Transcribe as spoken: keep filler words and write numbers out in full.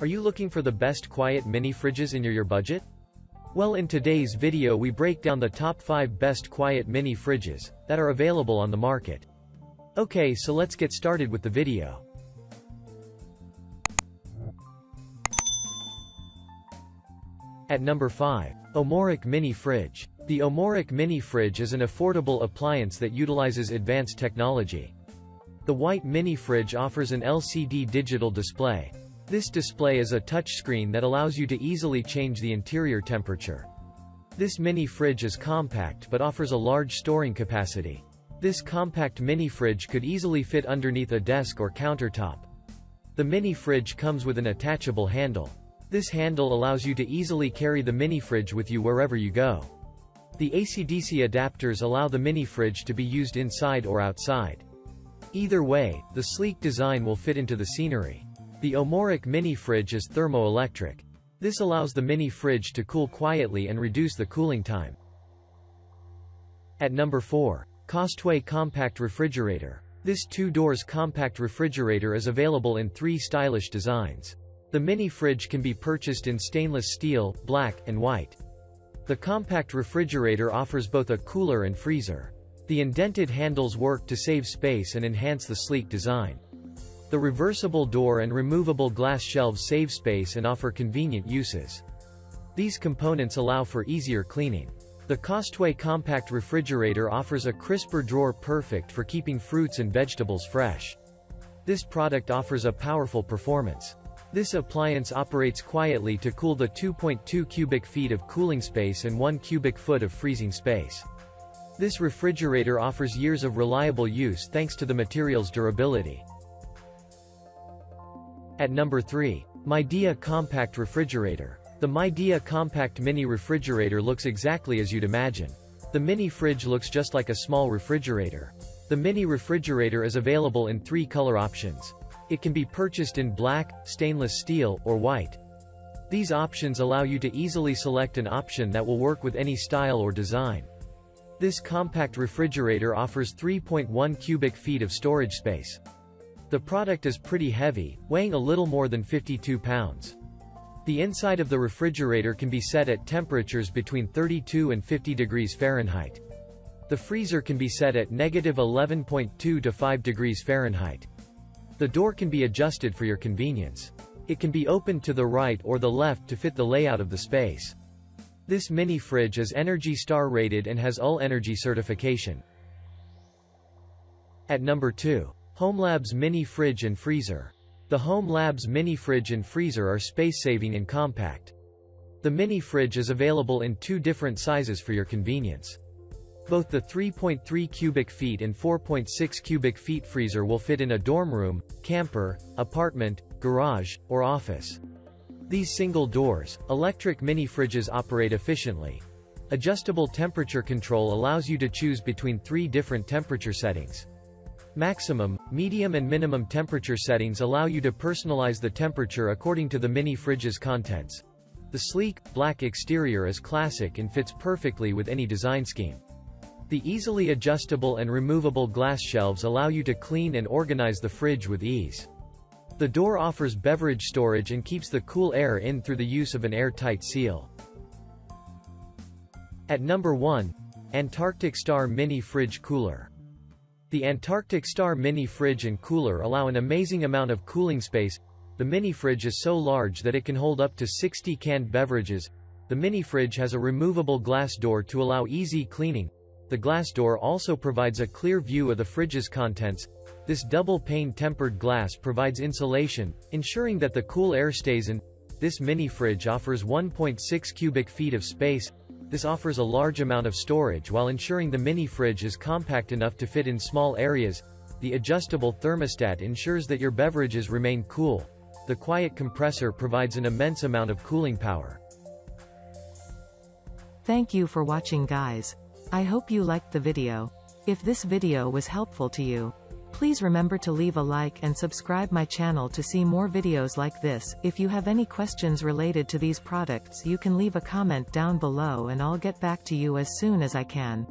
Are you looking for the best quiet mini fridges in your, your budget? Well, in today's video we break down the top five best quiet mini fridges that are available on the market. Okay, so let's get started with the video. At number five. Omorc Mini Fridge. The Omorc Mini Fridge is an affordable appliance that utilizes advanced technology. The white mini fridge offers an L C D digital display. This display is a touchscreen that allows you to easily change the interior temperature. This mini fridge is compact but offers a large storing capacity. This compact mini fridge could easily fit underneath a desk or countertop. The mini fridge comes with an attachable handle. This handle allows you to easily carry the mini fridge with you wherever you go. The A C D C adapters allow the mini fridge to be used inside or outside. Either way, the sleek design will fit into the scenery. The Omorc mini fridge is thermoelectric. This allows the mini fridge to cool quietly and reduce the cooling time. At number four. Costway Compact Refrigerator. This two doors compact refrigerator is available in three stylish designs. The mini fridge can be purchased in stainless steel, black, and white. The compact refrigerator offers both a cooler and freezer. The indented handles work to save space and enhance the sleek design. The reversible door and removable glass shelves save space and offer convenient uses. These components allow for easier cleaning. The Costway compact refrigerator offers a crisper drawer perfect for keeping fruits and vegetables fresh. This product offers a powerful performance. This appliance operates quietly to cool the two point two cubic feet of cooling space and one cubic foot of freezing space. This refrigerator offers years of reliable use thanks to the material's durability. At number three. Midea Compact Refrigerator. The Midea Compact Mini Refrigerator looks exactly as you'd imagine. The mini fridge looks just like a small refrigerator. The mini refrigerator is available in three color options. It can be purchased in black, stainless steel, or white. These options allow you to easily select an option that will work with any style or design. This compact refrigerator offers three point one cubic feet of storage space. The product is pretty heavy, weighing a little more than fifty-two pounds. The inside of the refrigerator can be set at temperatures between thirty-two and fifty degrees Fahrenheit. The freezer can be set at negative eleven point two to five degrees Fahrenheit. The door can be adjusted for your convenience. It can be opened to the right or the left to fit the layout of the space. This mini fridge is Energy Star rated and has all energy certification. At number two. Home Labs Mini Fridge and Freezer. The Home Labs Mini Fridge and Freezer are space-saving and compact. The mini fridge is available in two different sizes for your convenience. Both the three point three cubic feet and four point six cubic feet freezer will fit in a dorm room, camper, apartment, garage, or office. These single doors, electric mini fridges operate efficiently. Adjustable temperature control allows you to choose between three different temperature settings. Maximum, medium and minimum temperature settings allow you to personalize the temperature according to the mini fridge's contents. The sleek, black exterior is classic and fits perfectly with any design scheme. The easily adjustable and removable glass shelves allow you to clean and organize the fridge with ease. The door offers beverage storage and keeps the cool air in through the use of an airtight seal. At number one. Antarctic Star Mini Fridge Cooler. The Antarctic Star mini fridge and cooler allow an amazing amount of cooling space. The mini fridge is so large that it can hold up to sixty canned beverages. The mini fridge has a removable glass door to allow easy cleaning. The glass door also provides a clear view of the fridge's contents. This double-pane tempered glass provides insulation, ensuring that the cool air stays in. This mini fridge offers one point six cubic feet of space. This offers a large amount of storage while ensuring the mini fridge is compact enough to fit in small areas. The adjustable thermostat ensures that your beverages remain cool. The quiet compressor provides an immense amount of cooling power. Thank you for watching, guys. I hope you liked the video. If this video was helpful to you, please remember to leave a like and subscribe my channel to see more videos like this. If you have any questions related to these products, you can leave a comment down below and I'll get back to you as soon as I can.